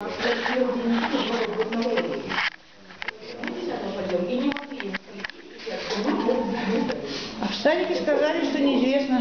А в садике сказали, что неизвестно.